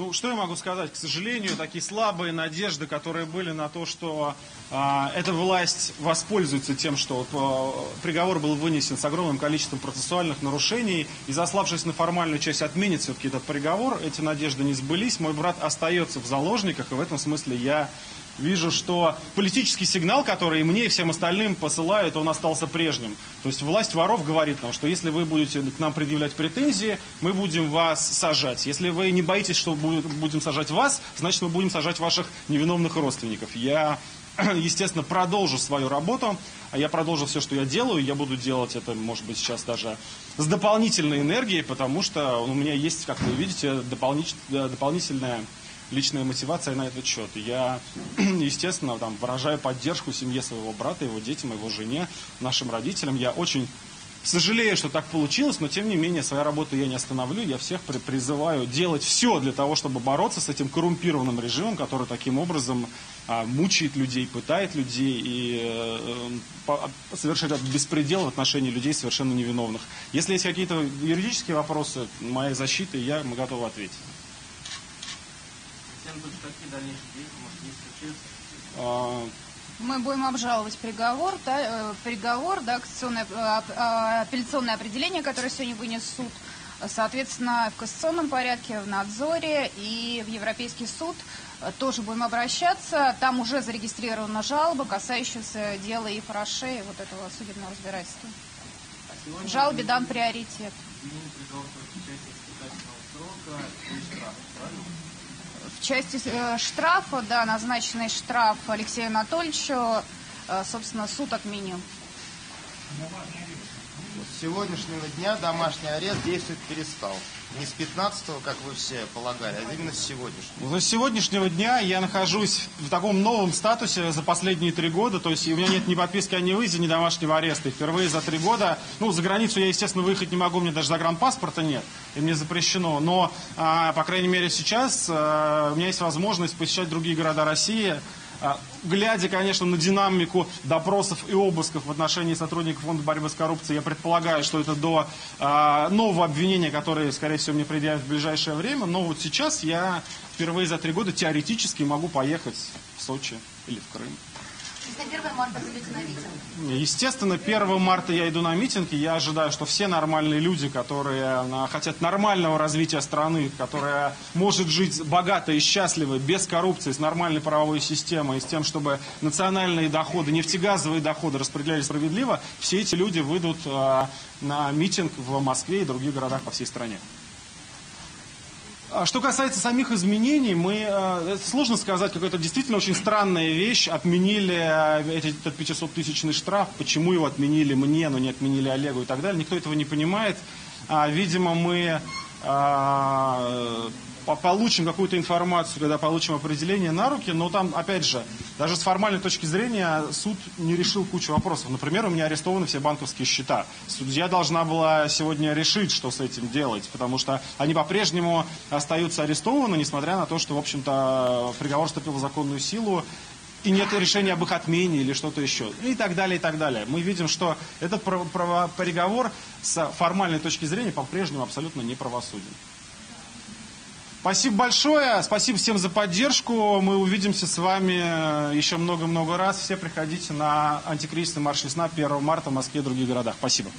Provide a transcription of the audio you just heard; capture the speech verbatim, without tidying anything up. Ну, что я могу сказать? К сожалению, такие слабые надежды, которые были на то, что э, эта власть воспользуется тем, что вот, э, приговор был вынесен с огромным количеством процессуальных нарушений, и заславшись на формальную часть отменит все-таки этот приговор, эти надежды не сбылись. Мой брат остается в заложниках, и в этом смысле я вижу, что политический сигнал, который и мне, и всем остальным посылают, он остался прежним. То есть власть воров говорит нам, что если вы будете к нам предъявлять претензии, мы будем вас сажать. Если вы не боитесь, что будем сажать вас, значит, мы будем сажать ваших невиновных родственников. Я, естественно, продолжу свою работу, а я продолжу все, что я делаю. Я буду делать это, может быть, сейчас даже с дополнительной энергией, потому что у меня есть, как вы видите, дополнительная личная мотивация на этот счет. Я, естественно, там, выражаю поддержку семье своего брата, его детям, его жене, нашим родителям. Я очень сожалею, что так получилось, но, тем не менее, свою работу я не остановлю. Я всех призываю делать все для того, чтобы бороться с этим коррумпированным режимом, который таким образом а, мучает людей, пытает людей и э, по, совершает этот беспредел в отношении людей совершенно невиновных. Если есть какие-то юридические вопросы моей защиты, я готов ответить. Мы будем обжаловать приговор, да, приговор, да, апелляционное определение, которое сегодня вынес суд, соответственно, в кассационном порядке, в надзоре и в Европейский суд тоже будем обращаться. Там уже зарегистрирована жалоба, касающаяся дела Ив Роше, вот этого судебного разбирательства. В жалобе дан приоритет. В части штрафа, да, назначенный штраф Алексею Анатольевичу, собственно, суд отменил. С сегодняшнего дня домашний арест действовать перестал. Не с пятнадцатого, как вы все полагали, а именно с сегодняшнего. С сегодняшнего дня я нахожусь в таком новом статусе за последние три года. То есть у меня нет ни подписки о невыезде, ни домашнего ареста. И впервые за три года, ну, за границу я, естественно, выехать не могу, у меня даже загранпаспорта нет, и мне запрещено. Но, а, по крайней мере, сейчас а, у меня есть возможность посещать другие города России. Глядя, конечно, на динамику допросов и обысков в отношении сотрудников Фонда борьбы с коррупцией, я предполагаю, что это до э, нового обвинения, которое, скорее всего, мне предъявят в ближайшее время. Но вот сейчас я впервые за три года теоретически могу поехать в Сочи или в Крым. первого марта вы идете на митинг? Естественно, первого марта я иду на митинг, и я ожидаю, что все нормальные люди, которые хотят нормального развития страны, которая может жить богато и счастливо, без коррупции, с нормальной правовой системой, с тем, чтобы национальные доходы, нефтегазовые доходы распределялись справедливо, все эти люди выйдут на митинг в Москве и других городах по всей стране. Что касается самих изменений, мы, сложно сказать, какая-то действительно очень странная вещь. Отменили этот пятисоттысячный штраф, почему его отменили мне, но не отменили Олегу и так далее. Никто этого не понимает. Видимо, мы получим какую-то информацию, когда получим определение на руки, но там, опять же, даже с формальной точки зрения суд не решил кучу вопросов. Например, у меня арестованы все банковские счета. Судья должна была сегодня решить, что с этим делать, потому что они по-прежнему остаются арестованы, несмотря на то, что, в общем-то, приговор вступил в законную силу, и нет решения об их отмене или что-то еще. И так далее, и так далее. Мы видим, что этот приговор с формальной точки зрения по-прежнему абсолютно неправосуден. Спасибо большое, спасибо всем за поддержку. Мы увидимся с вами еще много-много раз. Все приходите на антикризисный марш весна первого марта в Москве и других городах. Спасибо.